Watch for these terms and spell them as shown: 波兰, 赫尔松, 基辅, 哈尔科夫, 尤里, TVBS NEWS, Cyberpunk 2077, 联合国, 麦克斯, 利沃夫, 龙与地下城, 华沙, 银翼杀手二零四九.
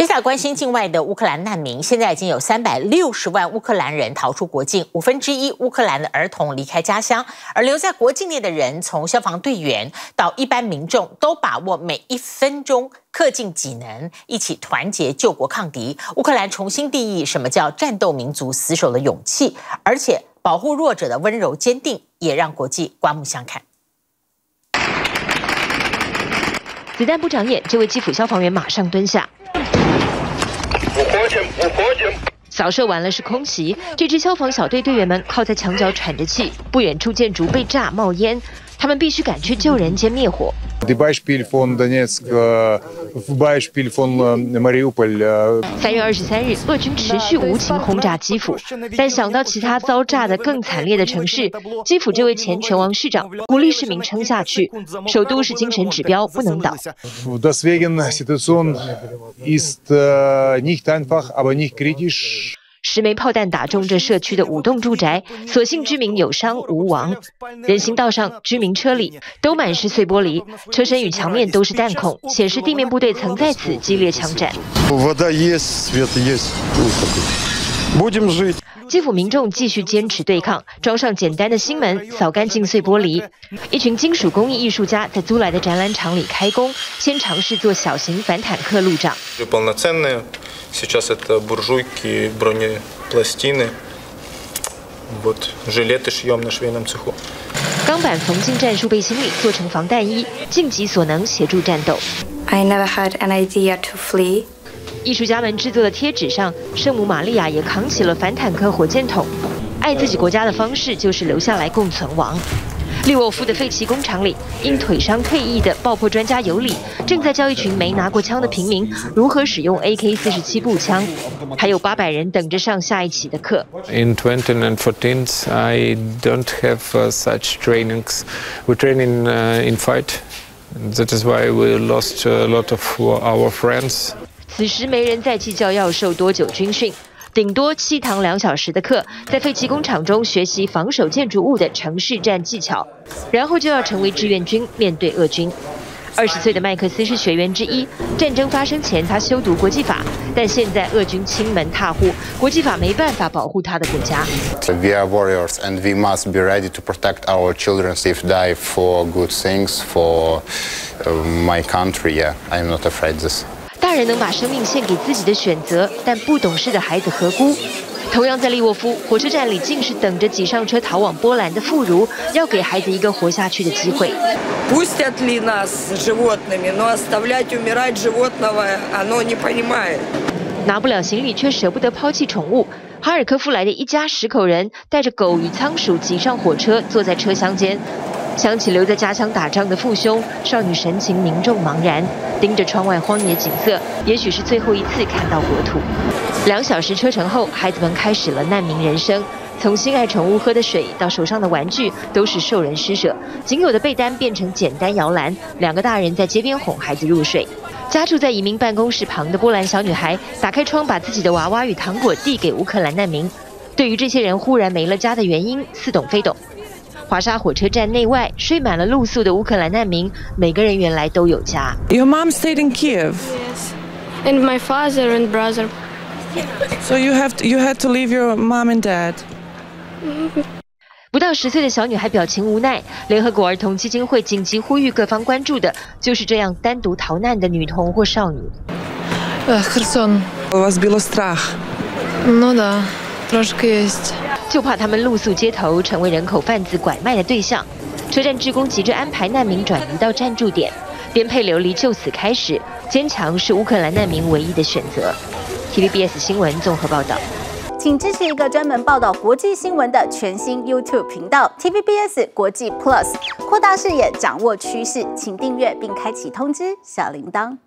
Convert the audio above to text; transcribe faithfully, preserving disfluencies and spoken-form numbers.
接下来关心境外的乌克兰难民，现在已经有三百六十万乌克兰人逃出国境，五分之一乌克兰的儿童离开家乡，而留在国境内的人，从消防队员到一般民众，都把握每一分钟。 恪尽己能，一起团结救国抗敌。乌克兰重新定义什么叫战斗民族死守的勇气，而且保护弱者的温柔坚定，也让国际刮目相看。子弹不长眼，这位基辅消防员马上蹲下。扫射完了是空袭，这支消防小队队员们靠在墙角喘着气。不远处建筑被炸冒烟，他们必须赶去救人间灭火。 三月二十三日，俄军持续无情轰炸基辅，但想到其他遭炸的更惨烈的城市，基辅这位前拳王市长鼓励市民撑下去，首都是精神指标，不能倒。十枚炮弹打中这社区的五栋住宅，所幸居民有伤无亡。人行道上、居民车里都满是碎玻璃，车身与墙面都是弹孔，显示地面部队曾在此激烈枪战。基辅民众继续坚持对抗，装上简单的心门，扫干净碎玻璃。一群金属工艺艺术家在租来的展览场里开工，先尝试做小型反坦克路障。 Сейчас это буржуйки, бронепластины, вот жилеты шьем на швейном цеху. 钢板缝进战术背心里，做成防弹衣，尽己所能协助战斗。I never had an idea to flee. 艺术家们制作的贴纸上，圣母玛利亚也扛起了反坦克火箭筒。爱自己国家的方式就是留下来共存亡。 利沃夫的废弃工厂里，因腿伤退役的爆破专家尤里正在教一群没拿过枪的平民如何使用 A K 四十七 步枪，还有八百人等着上下一期的课。In twenty fourteen, I don't have such trainings. We train in in fight. That is why we lost a lot of our friends. 此时没人再计较要受多久军训。 顶多七堂两小时的课，在废弃工厂中学习防守建筑物的城市战技巧，然后就要成为志愿军，面对俄军。二十岁的麦克斯是学员之一。战争发生前，他修读国际法，但现在俄军侵门踏户，国际法没办法保护他的国家。We are warriors, and we must be ready to protect our children if die for good things for my country. Yeah, I'm not afraid this. 大人能把生命献给自己的选择，但不懂事的孩子何辜？同样在利沃夫火车站里，竟是等着挤上车逃往波兰的妇孺，要给孩子一个活下去的机会。Пустят ли нас животными, но оставлять умирать животного оно не понимает. 拿不了行李，却舍不得抛弃宠物。哈尔科夫来的一家十口人，带着狗与仓鼠挤上火车，坐在车厢间。 想起留在家乡打仗的父兄，少女神情凝重茫然，盯着窗外荒野景色，也许是最后一次看到国土。两小时车程后，孩子们开始了难民人生，从心爱宠物喝的水到手上的玩具，都是受人施舍。仅有的被单变成简单摇篮，两个大人在街边哄孩子入睡。家住在移民办公室旁的波兰小女孩，打开窗，把自己的娃娃与糖果递给乌克兰难民。对于这些人忽然没了家的原因，似懂非懂。 华沙火车站内外睡满了露宿的乌克兰难民，每个人原来都有家。Your mom stayed in Kiev. Yes, and my father and brother. So you have to, you had to leave your mom and dad. 不到十岁的小女孩表情无奈。联合国儿童基金会紧急呼吁各方关注的就是这样单独逃难的女童或少女。Херсон. У вас был страх? Ну да, трошки есть. 就怕他们露宿街头，成为人口贩子拐卖的对象。车站志工急着安排难民转移到暂住点，颠沛流离就此开始。坚强是乌克兰难民唯一的选择。T V B S 新闻综合报道，请支持一个专门报道国际新闻的全新 YouTube 频道 T V B S 国际 Plus， 扩大视野，掌握趋势。请订阅并开启通知小铃铛。